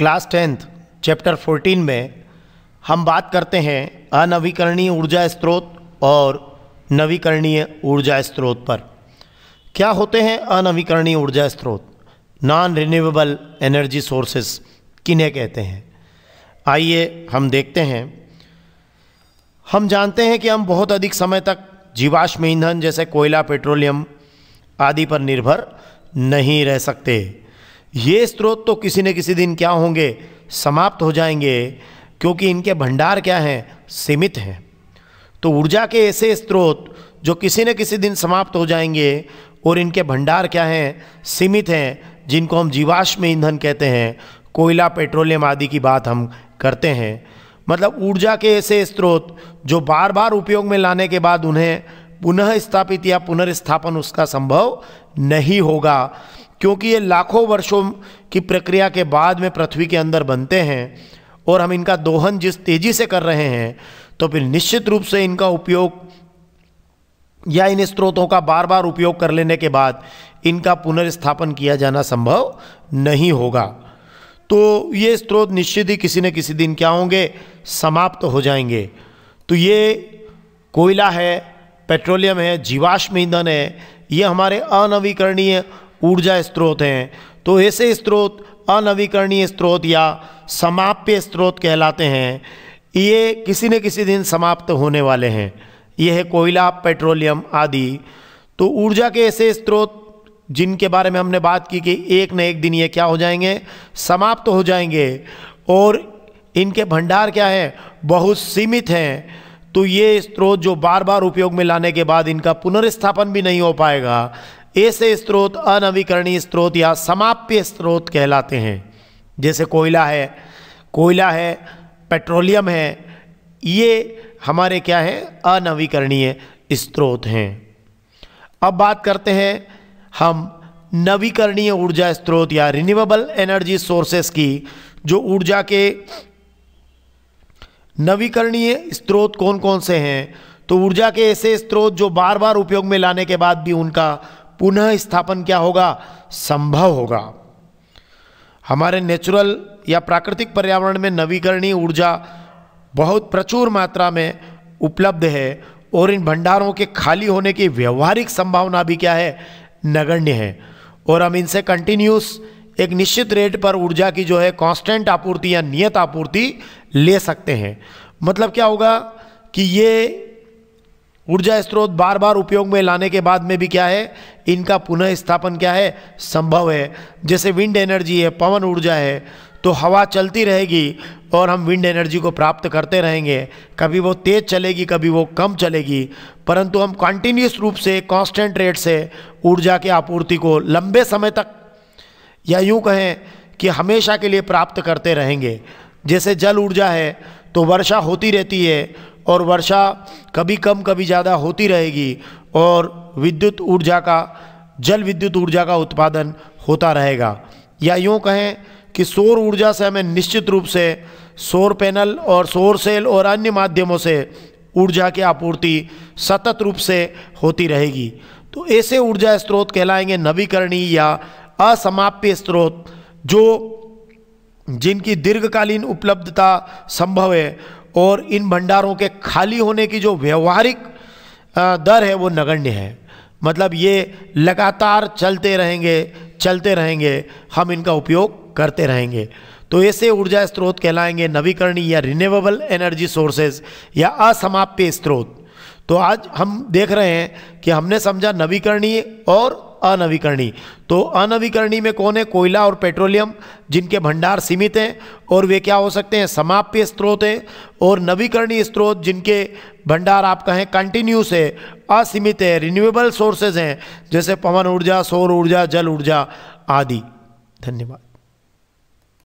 Class 10th chapter 14 में हम बात करते हैं अनवीकरणीय ऊर्जा स्रोत और नवीकरणीय ऊर्जा स्रोत पर। क्या होते हैं अनवीकरणीय ऊर्जा स्रोत? नॉन रिन्यूएबल एनर्जी सोर्सेस किन्हें कहते हैं? आइए हम देखते हैं। हम जानते हैं कि हम बहुत अधिक समय तक जीवाश्म ईंधन जैसे कोयला, पेट्रोलियम आदि पर निर्भर नहीं रह सकते। ये स्रोत तो किसी न किसी दिन क्या होंगे, समाप्त हो जाएंगे, क्योंकि इनके भंडार क्या हैं, सीमित हैं। तो ऊर्जा के ऐसे स्रोत जो किसी न किसी दिन समाप्त हो जाएंगे और इनके भंडार क्या हैं, सीमित हैं, जिनको हम जीवाश्म ईंधन कहते हैं, कोयला, पेट्रोलियम आदि की बात हम करते हैं। मतलब ऊर्जा के ऐसे स्रोत जो बार बार उपयोग में लाने के बाद उन्हें पुनः स्थापित या पुनर्स्थापन उसका संभव नहीं होगा, क्योंकि ये लाखों वर्षों की प्रक्रिया के बाद में पृथ्वी के अंदर बनते हैं और हम इनका दोहन जिस तेज़ी से कर रहे हैं, तो फिर निश्चित रूप से इनका उपयोग या इन स्रोतों का बार बार उपयोग कर लेने के बाद इनका पुनर्स्थापन किया जाना संभव नहीं होगा। तो ये स्रोत निश्चित ही किसी न किसी दिन क्या होंगे, समाप्त हो जाएंगे। तो ये कोयला है, पेट्रोलियम है, जीवाश्म ईंधन है, ये हमारे अनवीकरणीय ऊर्जा स्रोत हैं। तो ऐसे स्रोत अनवीकरणीय स्रोत या समाप्य स्रोत कहलाते हैं। ये किसी न किसी दिन समाप्त होने वाले हैं। ये है कोयला, पेट्रोलियम आदि। तो ऊर्जा के ऐसे स्रोत जिनके बारे में हमने बात की कि एक न एक दिन ये क्या हो जाएंगे, समाप्त हो जाएंगे और इनके भंडार क्या हैं, बहुत सीमित हैं। तो ये स्रोत जो बार बार उपयोग में लाने के बाद इनका पुनर्स्थापन भी नहीं हो पाएगा, ऐसे स्रोत अनवीकरणीय स्रोत या समाप्य स्रोत कहलाते हैं। जैसे कोयला है, पेट्रोलियम है, ये हमारे क्या हैं, अनवीकरणीय स्रोत हैं। अब बात करते हैं हम नवीकरणीय ऊर्जा स्रोत या रिन्यूएबल एनर्जी सोर्सेस की। जो ऊर्जा के नवीकरणीय स्रोत कौन कौन से हैं? तो ऊर्जा के ऐसे स्रोत जो बार बार उपयोग में लाने के बाद भी उनका पुनः स्थापन क्या होगा, संभव होगा। हमारे नेचुरल या प्राकृतिक पर्यावरण में नवीकरणीय ऊर्जा बहुत प्रचुर मात्रा में उपलब्ध है और इन भंडारों के खाली होने की व्यवहारिक संभावना भी क्या है, नगण्य है। और हम इनसे कंटिन्यूस एक निश्चित रेट पर ऊर्जा की जो है कांस्टेंट आपूर्ति या नियत आपूर्ति ले सकते हैं। मतलब क्या होगा कि ये ऊर्जा स्रोत बार बार उपयोग में लाने के बाद में भी क्या है, इनका पुनः स्थापन क्या है, संभव है। जैसे विंड एनर्जी है, पवन ऊर्जा है, तो हवा चलती रहेगी और हम विंड एनर्जी को प्राप्त करते रहेंगे। कभी वो तेज़ चलेगी, कभी वो कम चलेगी, परंतु हम कंटिन्यूस रूप से कांस्टेंट रेट से ऊर्जा के आपूर्ति को लंबे समय तक या यूँ कहें कि हमेशा के लिए प्राप्त करते रहेंगे। जैसे जल ऊर्जा है, तो वर्षा होती रहती है और वर्षा कभी कम कभी ज़्यादा होती रहेगी और विद्युत ऊर्जा का, जल विद्युत ऊर्जा का उत्पादन होता रहेगा। या यूँ कहें कि सौर ऊर्जा से हमें निश्चित रूप से सौर पैनल और सौर सेल और अन्य माध्यमों से ऊर्जा की आपूर्ति सतत रूप से होती रहेगी। तो ऐसे ऊर्जा स्रोत कहलाएंगे नवीकरणीय या असमाप्य स्रोत, जो जिनकी दीर्घकालीन उपलब्धता संभव है और इन भंडारों के खाली होने की जो व्यवहारिक दर है वो नगण्य है। मतलब ये लगातार चलते रहेंगे, हम इनका उपयोग करते रहेंगे। तो ऐसे ऊर्जा स्रोत कहलाएंगे नवीकरणीय या रिन्यूएबल एनर्जी सोर्सेज या असमाप्य स्रोत। तो आज हम देख रहे हैं कि हमने समझा नवीकरणीय और अनवीकरणीय। तो अनवीकरणीय में कौन है? कोयला और पेट्रोलियम, जिनके भंडार सीमित हैं और वे क्या हो सकते हैं, समाप्य स्रोत हैं। और नवीकरणीय स्रोत जिनके भंडार आप कहें कंटिन्यूस है, असीमित है, रिन्यूएबल सोर्सेज हैं, जैसे पवन ऊर्जा, सौर ऊर्जा, जल ऊर्जा आदि। धन्यवाद।